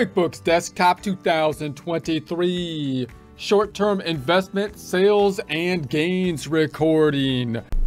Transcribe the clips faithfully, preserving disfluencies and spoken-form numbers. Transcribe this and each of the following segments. QuickBooks Desktop two thousand twenty-three, short-term investment sales and gains recording.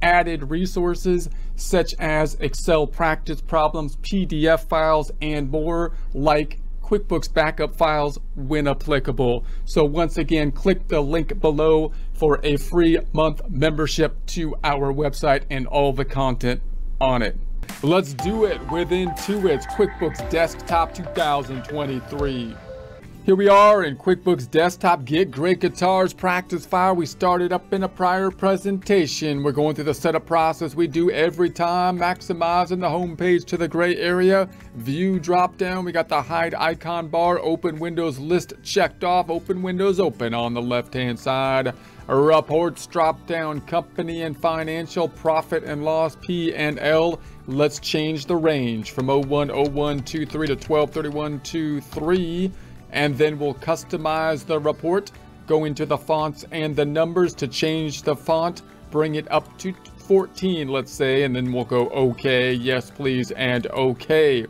added resources such as Excel practice problems, P D F files, and more, like QuickBooks backup files when applicable. So once again, click the link below for a free month membership to our website and all the content on it. Let's do it with Intuit's QuickBooks Desktop two thousand twenty-three. Here we are in QuickBooks Desktop Get Great Guitar's practice file. We started up in a prior presentation. We're going through the setup process we do every time, maximizing the home page to the gray area. View drop down, we got the hide icon bar, open windows list checked off, open windows open on the left hand side. Reports drop down, company and financial, profit and loss, P and L. Let's change the range from oh one oh one two three to twelve thirty-one twenty-three. And then we'll customize the report, go into the fonts and the numbers to change the font, bring it up to fourteen, let's say, and then we'll go okay, yes please, and okay.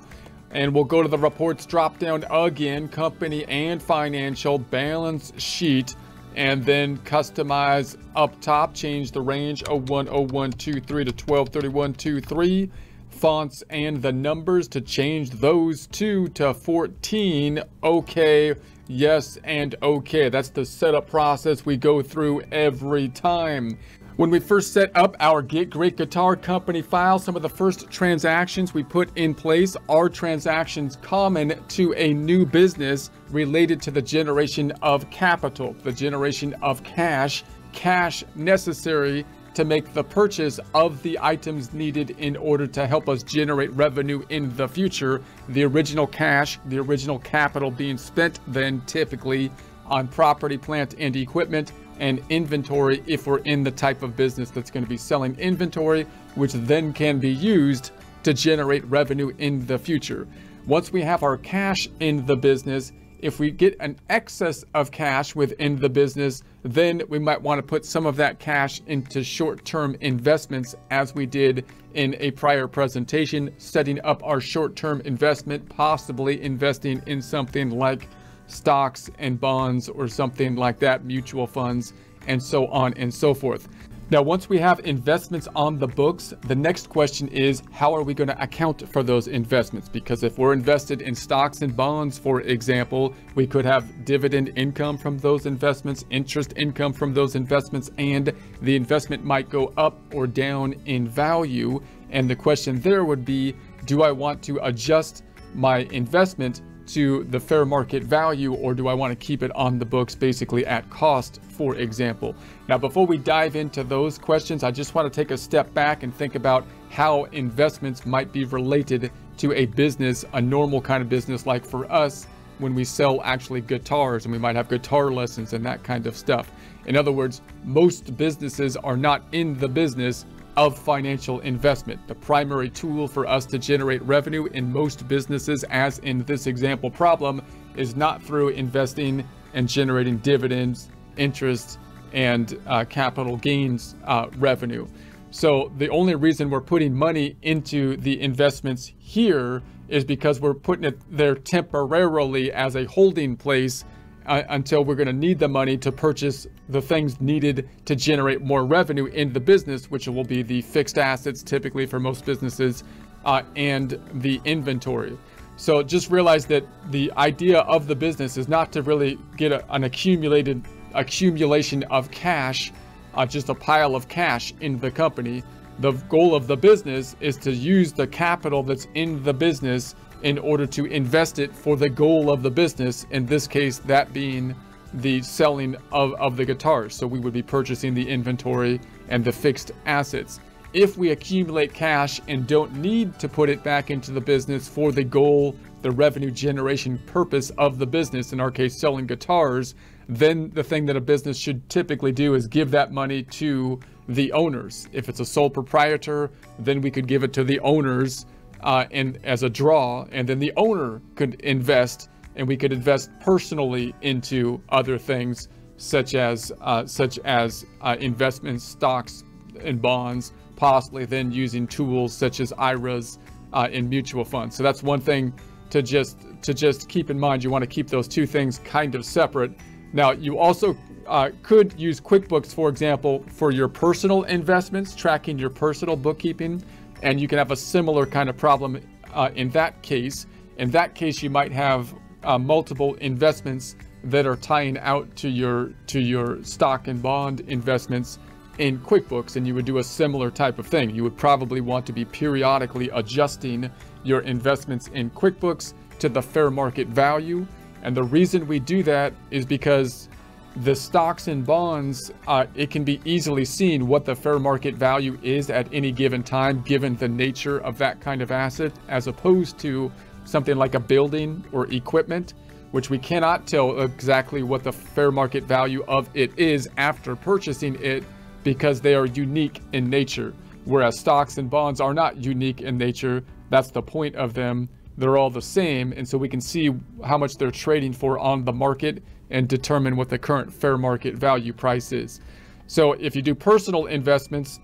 And we'll go to the reports drop down again, company and financial, balance sheet, and then customize up top, change the range oh one oh one two three to twelve thirty-one twenty-three. Fonts and the numbers to change those two to fourteen, okay, yes, and okay. That's the setup process we go through every time. When we first set up our Get Great Guitar company file, some of the first transactions we put in place are transactions common to a new business related to the generation of capital, the generation of cash, cash necessary to make the purchase of the items needed in order to help us generate revenue in the future. The original cash, the original capital being spent then typically on property, plant, and equipment and inventory if we're in the type of business that's going to be selling inventory, which then can be used to generate revenue in the future. Once we have our cash in the business, if we get an excess of cash within the business, then we might want to put some of that cash into short-term investments, as we did in a prior presentation, setting up our short-term investment, possibly investing in something like stocks and bonds or something like that, mutual funds, and so on and so forth. Now, once we have investments on the books, the next question is, how are we going to account for those investments? Because if we're invested in stocks and bonds, for example, we could have dividend income from those investments, interest income from those investments, and the investment might go up or down in value. And the question there would be, do I want to adjust my investment to the fair market value, or do I want to keep it on the books basically at cost, for example? Now, before we dive into those questions, I just want to take a step back and think about how investments might be related to a business, a normal kind of business, like for us when we sell actually guitars, and we might have guitar lessons and that kind of stuff. In other words, most businesses are not in the business of financial investment. The primary tool for us to generate revenue in most businesses, as in this example problem, is not through investing and generating dividends, interest, and uh, capital gains uh, revenue. So the only reason we're putting money into the investments here is because we're putting it there temporarily as a holding place Uh, until we're going to need the money to purchase the things needed to generate more revenue in the business, which will be the fixed assets typically for most businesses uh, and the inventory. So just realize that the idea of the business is not to really get a, an accumulated accumulation of cash, uh, just a pile of cash in the company. The goal of the business is to use the capital that's in the business in order to invest it for the goal of the business, in this case, that being the selling of, of the guitars. So we would be purchasing the inventory and the fixed assets. If we accumulate cash and don't need to put it back into the business for the goal, the revenue generation purpose of the business, in our case, selling guitars, then the thing that a business should typically do is give that money to the owners. If it's a sole proprietor, then we could give it to the owners uh, and as a draw, and then the owner could invest, and we could invest personally into other things such as uh, such as uh, investment stocks and bonds, possibly then using tools such as I R As uh, and mutual funds. So that's one thing to just to just keep in mind. You want to keep those two things kind of separate. Now, you also uh, could use QuickBooks, for example, for your personal investments, tracking your personal bookkeeping, and you can have a similar kind of problem uh, in that case. In that case, you might have uh, multiple investments that are tying out to your to your stock and bond investments in QuickBooks, and you would do a similar type of thing. You would probably want to be periodically adjusting your investments in QuickBooks to the fair market value. And the reason we do that is because the stocks and bonds, uh, it can be easily seen what the fair market value is at any given time, given the nature of that kind of asset, as opposed to something like a building or equipment, which we cannot tell exactly what the fair market value of it is after purchasing it, because they are unique in nature. Whereas stocks and bonds are not unique in nature. That's the point of them. They're all the same, and so we can see how much they're trading for on the market and determine what the current fair market value price is. So if you do personal investments,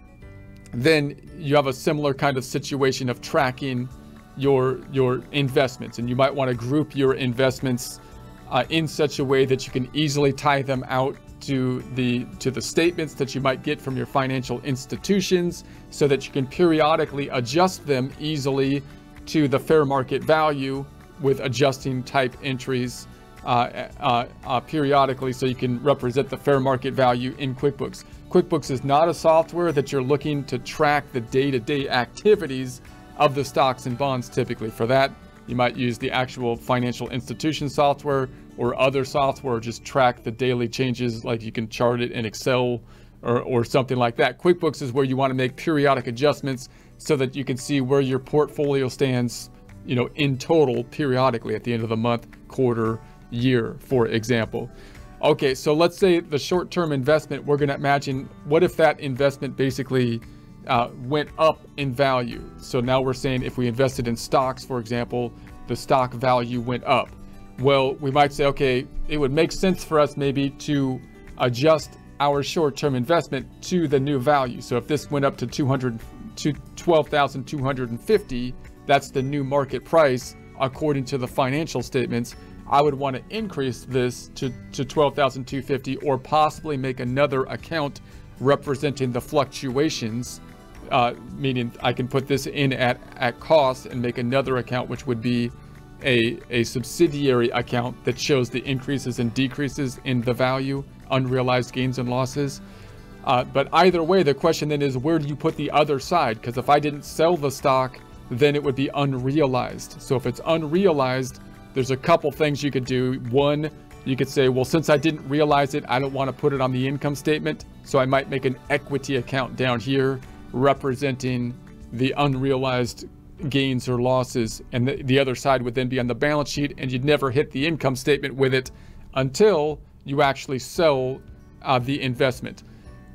then you have a similar kind of situation of tracking your your investments, and you might want to group your investments uh, in such a way that you can easily tie them out to the to the statements that you might get from your financial institutions, so that you can periodically adjust them easily to the fair market value with adjusting type entries uh, uh, uh, periodically, so you can represent the fair market value in QuickBooks. QuickBooks is not a software that you're looking to track the day-to-day activities of the stocks and bonds typically. For that, you might use the actual financial institution software or other software, just track the daily changes, like you can chart it in Excel or, or something like that. QuickBooks is where you want to make periodic adjustments so that you can see where your portfolio stands, you know, in total periodically at the end of the month, quarter, year, for example. Okay, so let's say the short-term investment, we're gonna imagine, what if that investment basically uh, went up in value? So now we're saying if we invested in stocks, for example, the stock value went up. Well, we might say, okay, it would make sense for us maybe to adjust our short-term investment to the new value. So if this went up to two hundred to twelve thousand two hundred fifty, that's the new market price according to the financial statements. I would want to increase this to, to twelve thousand two hundred fifty, or possibly make another account representing the fluctuations, uh, meaning I can put this in at, at cost and make another account, which would be a, a subsidiary account that shows the increases and decreases in the value, unrealized gains and losses. Uh, but either way, the question then is, where do you put the other side? Because if I didn't sell the stock, then it would be unrealized. So if it's unrealized, there's a couple things you could do. One, you could say, well, since I didn't realize it, I don't want to put it on the income statement. So I might make an equity account down here representing the unrealized gains or losses. And the, the other side would then be on the balance sheet, and you'd never hit the income statement with it until you actually sell uh, the investment.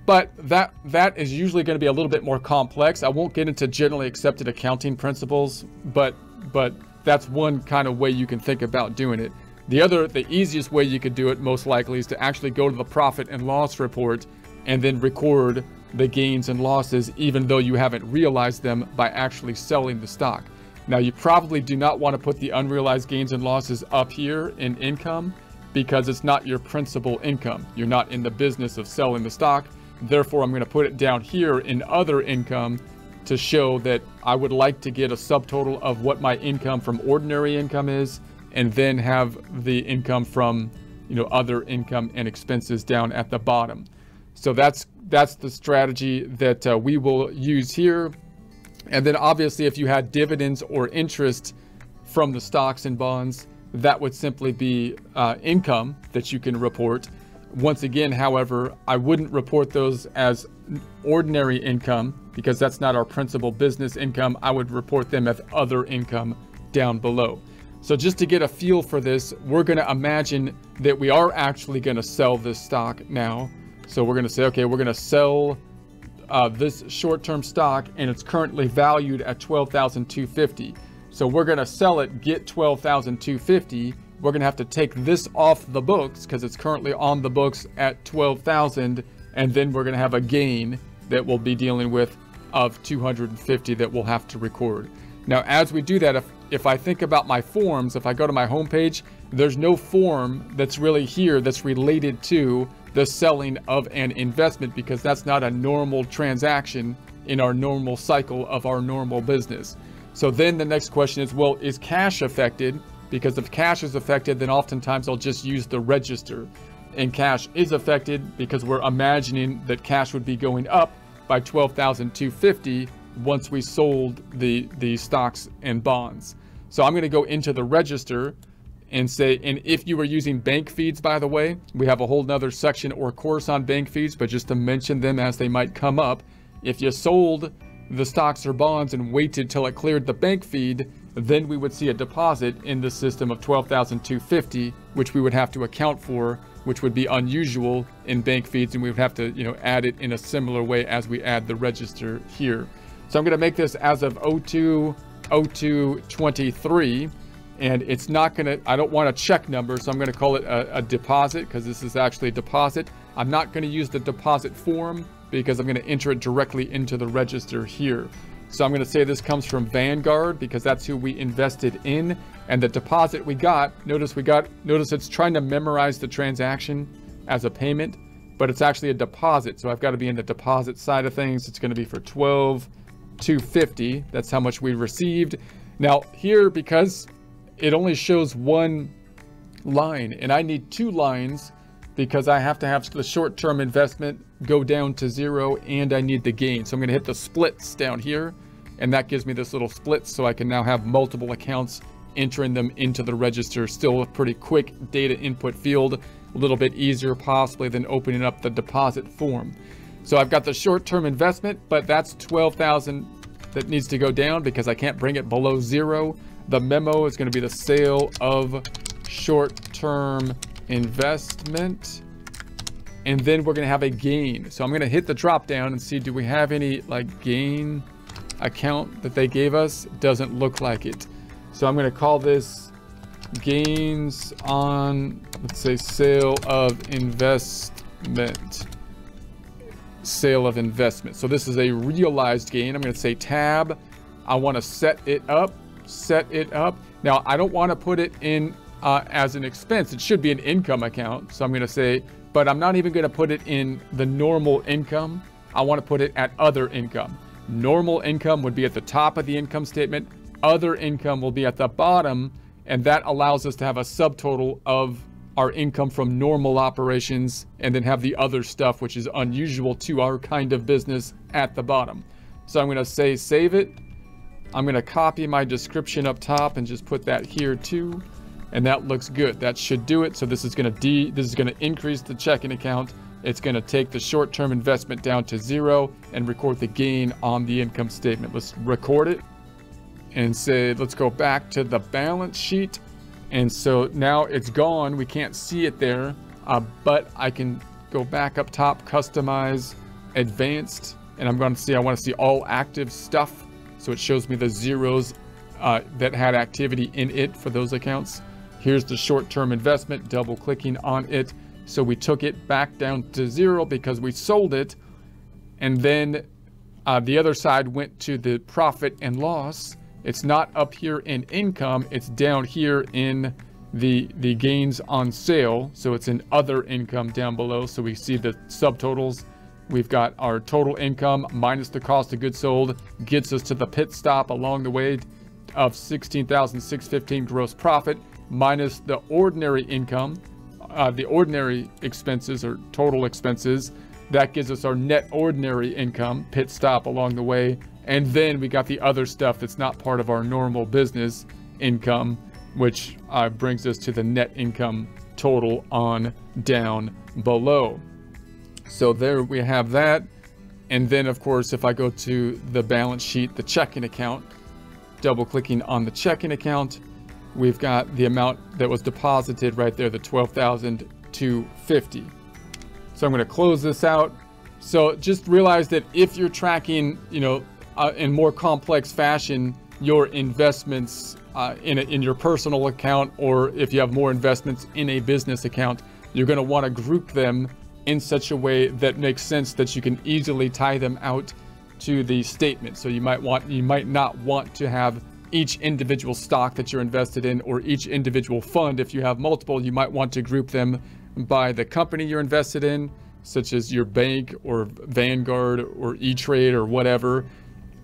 But that that is usually going to be a little bit more complex. I won't get into generally accepted accounting principles, but but that's one kind of way you can think about doing it. The other, the easiest way you could do it most likely, is to actually go to the profit and loss report and then record the gains and losses, even though you haven't realized them, by actually selling the stock. Now, you probably do not want to put the unrealized gains and losses up here in income, because it's not your principal income. You're not in the business of selling the stock. Therefore, I'm going to put it down here in other income to show that I would like to get a subtotal of what my income from ordinary income is, and then have the income from, you know, other income and expenses down at the bottom. So that's that's the strategy that uh, we will use here. And then obviously, if you had dividends or interest from the stocks and bonds, that would simply be uh, income that you can report. Once again, however, I wouldn't report those as ordinary income, because that's not our principal business income. I would report them as other income down below. So just to get a feel for this, we're going to imagine that we are actually going to sell this stock now. So we're going to say, okay, we're going to sell uh, this short-term stock, and it's currently valued at twelve thousand two hundred fifty dollars. So we're going to sell it, get twelve thousand two hundred fifty dollars. We're going to have to take this off the books because it's currently on the books at twelve thousand dollars. And then we're going to have a gain that we'll be dealing with of two hundred fifty dollars that we'll have to record. Now, as we do that, if, if I think about my forms, if I go to my homepage, there's no form that's really here that's related to the selling of an investment, because that's not a normal transaction in our normal cycle of our normal business. So then the next question is, well, is cash affected? Because if cash is affected, then oftentimes I'll just use the register. And cash is affected because we're imagining that cash would be going up by twelve thousand two hundred fifty dollars once we sold the, the stocks and bonds. So I'm going to go into the register and say, and if you were using bank feeds, by the way, we have a whole nother section or course on bank feeds, but just to mention them as they might come up. If you sold the stocks or bonds and waited till it cleared the bank feed, then we would see a deposit in the system of twelve thousand two hundred fifty dollars, which we would have to account for, which would be unusual in bank feeds, and we would have to, you know, add it in a similar way as we add the register here. So I'm going to make this as of oh two oh two twenty-three, and it's not going to, I don't want a check number, so I'm going to call it a, a deposit, because this is actually a deposit. I'm not going to use the deposit form because I'm going to enter it directly into the register here. So I'm going to say this comes from Vanguard because that's who we invested in, and the deposit we got, notice we got, notice it's trying to memorize the transaction as a payment, but it's actually a deposit. So I've got to be in the deposit side of things. It's going to be for twelve thousand two hundred fifty dollars. That's how much we received. Now here, because it only shows one line, and I need two lines because I have to have the short-term investment go down to zero, and I need the gain. So I'm going to hit the splits down here, and that gives me this little split, so I can now have multiple accounts entering them into the register. Still a pretty quick data input field, a little bit easier possibly than opening up the deposit form. So I've got the short-term investment, but that's twelve thousand that needs to go down because I can't bring it below zero. The memo is going to be the sale of short-term investment, and then we're going to have a gain. So I'm going to hit the drop down and see, do we have any like gain account that they gave us? Doesn't look like it. So I'm going to call this gains on, let's say, sale of investment, sale of investment. So this is a realized gain. I'm going to say tab. I want to set it up, set it up. Now I don't want to put it in Uh, as an expense. It should be an income account. So I'm going to say, but I'm not even going to put it in the normal income. I want to put it at other income. Normal income would be at the top of the income statement. Other income will be at the bottom. And that allows us to have a subtotal of our income from normal operations, and then have the other stuff, which is unusual to our kind of business, at the bottom. So I'm going to say, save it. I'm going to copy my description up top and just put that here too. And that looks good. That should do it. So this is going to de this is going to increase the checking account. It's going to take the short-term investment down to zero and record the gain on the income statement. Let's record it and say, let's go back to the balance sheet. And so now it's gone. We can't see it there, uh, but I can go back up top, customize, advanced, and I'm going to see, I want to see all active stuff. So it shows me the zeros uh, that had activity in it for those accounts. Here's the short-term investment, double clicking on it. So we took it back down to zero because we sold it. And then uh, the other side went to the profit and loss. It's not up here in income, it's down here in the, the gains on sale. So it's in other income down below. So we see the subtotals. We've got our total income minus the cost of goods sold, gets us to the pit stop along the way of sixteen thousand six hundred fifteen dollars gross profit, minus the ordinary income, uh, the ordinary expenses or total expenses. That gives us our net ordinary income, pit stop along the way. And then we got the other stuff that's not part of our normal business income, which uh, brings us to the net income total on down below. So there we have that. And then of course, if I go to the balance sheet, the checking account, double clicking on the checking account, we've got the amount that was deposited right there, the twelve thousand two hundred fifty. So I'm going to close this out. So just realize that if you're tracking, you know, uh, in more complex fashion, your investments uh, in, a, in your personal account, or if you have more investments in a business account, you're going to want to group them in such a way that makes sense that you can easily tie them out to the statement. So you might want, you might not want to have each individual stock that you're invested in, or each individual fund. If you have multiple, you might want to group them by the company you're invested in, such as your bank or Vanguard or E-Trade or whatever.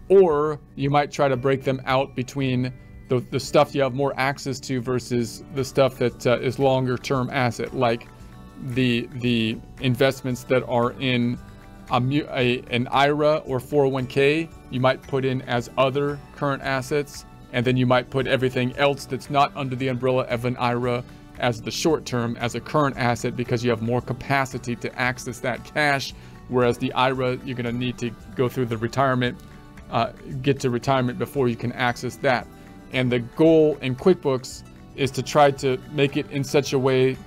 Or you might try to break them out between the, the stuff you have more access to versus the stuff that uh, is longer term asset, like the the investments that are in a, a, an I R A or four oh one K. You might put in as other current assets, and then you might put everything else that's not under the umbrella of an I R A as the short term, as a current asset, because you have more capacity to access that cash. Whereas the I R A, you're going to need to go through the retirement, uh, get to retirement before you can access that. And the goal in QuickBooks is to try to make it in such a way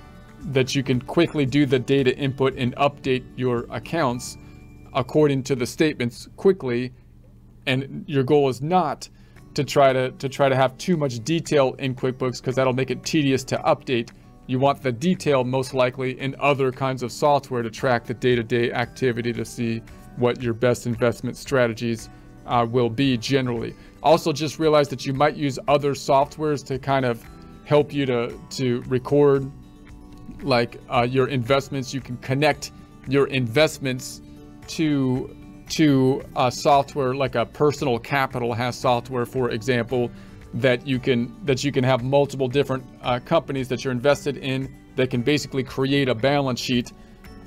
that you can quickly do the data input and update your accounts according to the statements quickly. And your goal is not to try to, to try to have too much detail in QuickBooks, because that'll make it tedious to update. You want the detail most likely in other kinds of software to track the day-to-day activity, to see what your best investment strategies uh, will be generally. Also, just realize that you might use other softwares to kind of help you to, to record, like uh, your investments. You can connect your investments to to uh, software, like a Personal Capital has software, for example, that you can that you can have multiple different uh, companies that you're invested in that can basically create a balance sheet,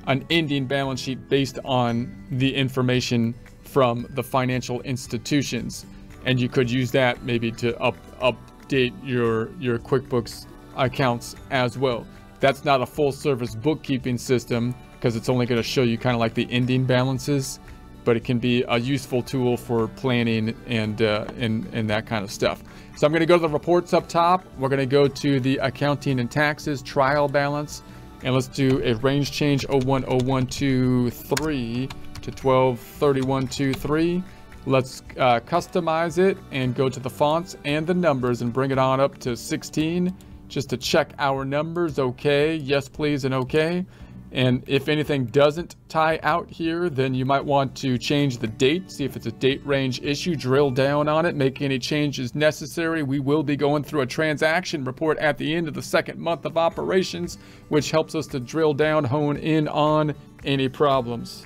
an ending balance sheet based on the information from the financial institutions. And you could use that maybe to up update your your QuickBooks accounts as well. That's not a full service bookkeeping system, because it's only going to show you kind of like the ending balances, but it can be a useful tool for planning and, uh, and, and that kind of stuff. So I'm going to go to the reports up top. We're going to go to the accounting and taxes trial balance, and let's do a range change oh one oh one two three to twelve thirty-one twenty-three. Let's uh, customize it and go to the fonts and the numbers and bring it on up to sixteen. Just to check our numbers. Okay, yes please, and okay. And if anything doesn't tie out here, then you might want to change the date, see if it's a date range issue, drill down on it, make any changes necessary. We will be going through a transaction report at the end of the second month of operations, which helps us to drill down, hone in on any problems.